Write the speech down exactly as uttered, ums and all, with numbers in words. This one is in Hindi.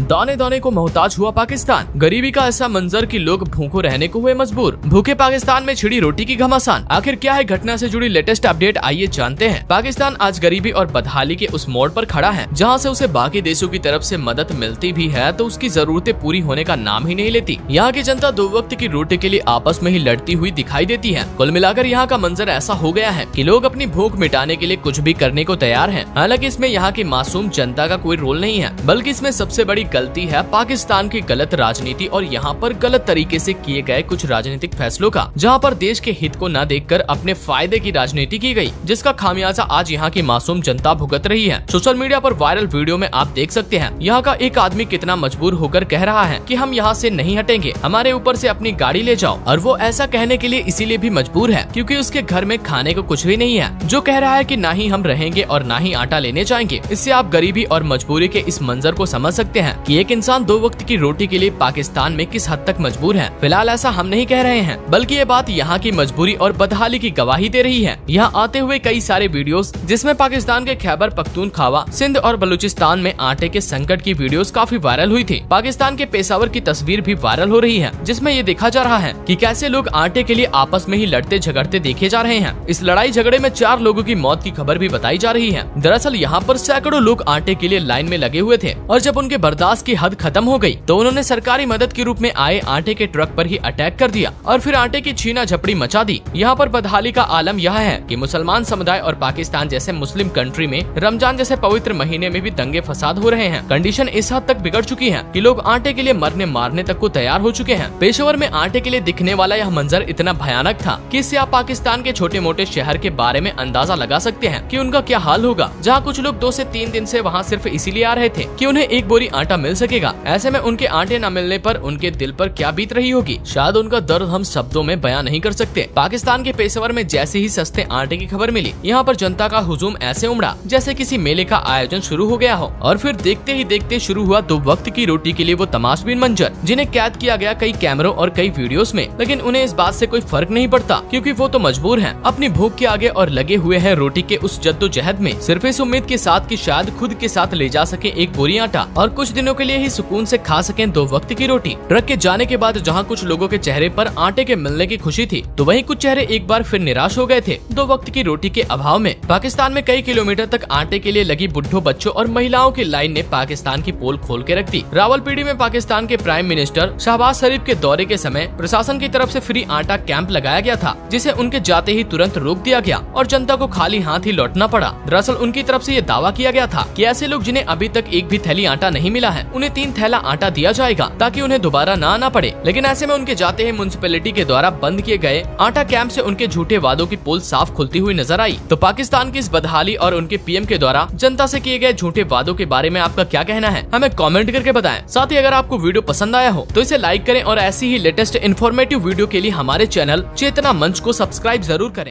दाने दाने को मोहताज हुआ पाकिस्तान, गरीबी का ऐसा मंजर कि लोग भूखों रहने को हुए मजबूर। भूखे पाकिस्तान में छिड़ी रोटी की घमासान, आखिर क्या है घटना से जुड़ी लेटेस्ट अपडेट, आइए जानते हैं। पाकिस्तान आज गरीबी और बदहाली के उस मोड़ पर खड़ा है जहां से उसे बाकी देशों की तरफ से मदद मिलती भी है तो उसकी जरूरतें पूरी होने का नाम ही नहीं लेती। यहाँ की जनता दो वक्त की रोटी के लिए आपस में ही लड़ती हुई दिखाई देती है। कुल मिलाकर यहाँ का मंजर ऐसा हो गया है कि लोग अपनी भूख मिटाने के लिए कुछ भी करने को तैयार है। हालांकि इसमें यहाँ की मासूम जनता का कोई रोल नहीं है, बल्कि इसमें सबसे बड़ी गलती है पाकिस्तान की गलत राजनीति और यहाँ पर गलत तरीके से किए गए कुछ राजनीतिक फैसलों का, जहाँ पर देश के हित को न देखकर अपने फायदे की राजनीति की गई, जिसका खामियाजा आज यहाँ की मासूम जनता भुगत रही है। सोशल मीडिया पर वायरल वीडियो में आप देख सकते हैं यहाँ का एक आदमी कितना मजबूर होकर कह रहा है कि हम यहाँ से नहीं हटेंगे, हमारे ऊपर से अपनी गाड़ी ले जाओ, और वो ऐसा कहने के लिए इसीलिए भी मजबूर है क्योंकि उसके घर में खाने को कुछ भी नहीं है। जो कह रहा है कि ना ही हम रहेंगे और ना ही आटा लेने जाएंगे। इससे आप गरीबी और मजबूरी के इस मंजर को समझ सकते हैं कि एक इंसान दो वक्त की रोटी के लिए पाकिस्तान में किस हद तक मजबूर है। फिलहाल ऐसा हम नहीं कह रहे हैं, बल्कि ये बात यहाँ की मजबूरी और बदहाली की गवाही दे रही है। यहाँ आते हुए कई सारे वीडियोस, जिसमें पाकिस्तान के खैबर पख्तूनख्वा, सिंध और बलूचिस्तान में आटे के संकट की वीडियोस काफी वायरल हुई थी। पाकिस्तान के पेशावर की तस्वीर भी वायरल हो रही है, जिसमें ये देखा जा रहा है कि कैसे लोग आटे के लिए आपस में ही लड़ते झगड़ते देखे जा रहे हैं। इस लड़ाई झगड़े में चार लोगों की मौत की खबर भी बताई जा रही है। दरअसल यहाँ पर सैकड़ों लोग आटे के लिए लाइन में लगे हुए थे और जब उनके बर्दाश्त की हद खत्म हो गई तो उन्होंने सरकारी मदद के रूप में आए आटे के ट्रक पर ही अटैक कर दिया और फिर आटे की छीना झपड़ी मचा दी। यहाँ पर बदहाली का आलम यह है कि मुसलमान समुदाय और पाकिस्तान जैसे मुस्लिम कंट्री में रमजान जैसे पवित्र महीने में भी दंगे फसाद हो रहे हैं। कंडीशन इस हद तक बिगड़ चुकी है कि लोग आटे के लिए मरने मारने तक को तैयार हो चुके हैं। पेशावर में आटे के लिए दिखने वाला यह मंजर इतना भयानक था कि इससे आप पाकिस्तान के छोटे मोटे शहर के बारे में अंदाजा लगा सकते हैं कि उनका क्या हाल होगा, जहाँ कुछ लोग दो से तीन दिन से वहाँ सिर्फ इसीलिए आ रहे थे कि उन्हें एक बोरी आटा मिल सकेगा। ऐसे में उनके आटे न मिलने पर उनके दिल पर क्या बीत रही होगी, शायद उनका दर्द हम शब्दों में बयां नहीं कर सकते। पाकिस्तान के पेशावर में जैसे ही सस्ते आटे की खबर मिली, यहाँ पर जनता का हुजूम ऐसे उमड़ा जैसे किसी मेले का आयोजन शुरू हो गया हो। और फिर देखते ही देखते शुरू हुआ दो वक्त की रोटी के लिए वो तमाशबीन मंजर, जिन्हें कैद किया गया कई कैमरों और कई वीडियोस में। लेकिन उन्हें इस बात से कोई फर्क नहीं पड़ता क्योंकि वो तो मजबूर हैं, अपनी भूख के आगे और लगे हुए हैं रोटी के उस जद्दोजहद में, सिर्फ इस उम्मीद के साथ कि शायद खुद के साथ ले जा सके एक बोरी आटा और कुछ दिनों के लिए ही सुकून से खा सकें दो वक्त की रोटी। ट्रक के जाने के बाद जहां कुछ लोगों के चेहरे पर आटे के मिलने की खुशी थी, तो वहीं कुछ चेहरे एक बार फिर निराश हो गए थे दो वक्त की रोटी के अभाव में। पाकिस्तान में कई किलोमीटर तक आटे के लिए लगी बुढ़ों, बच्चों और महिलाओं की लाइन ने पाकिस्तान की पोल खोल के रख दी। रावलपिंडी में पाकिस्तान के प्राइम मिनिस्टर शहबाज शरीफ के दौरे के समय प्रशासन की तरफ से फ्री आटा कैंप लगाया गया था, जिसे उनके जाते ही तुरंत रोक दिया गया और जनता को खाली हाथ ही लौटना पड़ा। दरअसल उनकी तरफ से ये दावा किया गया था कि ऐसे लोग जिन्हें अभी तक एक भी थैली आटा नहीं मिला है, उन्हें तीन थैला आटा दिया जाएगा ताकि उन्हें दोबारा ना आना पड़े। लेकिन ऐसे में उनके जाते ही म्युनिसिपैलिटी के द्वारा बंद किए गए आटा कैंप से उनके झूठे वादों की पोल साफ खुलती हुई नजर आई। तो पाकिस्तान की इस बदहाली और उनके पीएम के द्वारा जनता से किए गए झूठे वादों के बारे में आपका क्या कहना है, हमें कमेंट करके बताएं। साथ ही अगर आपको वीडियो पसंद आया हो तो इसे लाइक करें और ऐसी ही लेटेस्ट इन्फॉर्मेटिव वीडियो के लिए हमारे चैनल चेतना मंच को सब्सक्राइब जरूर करें।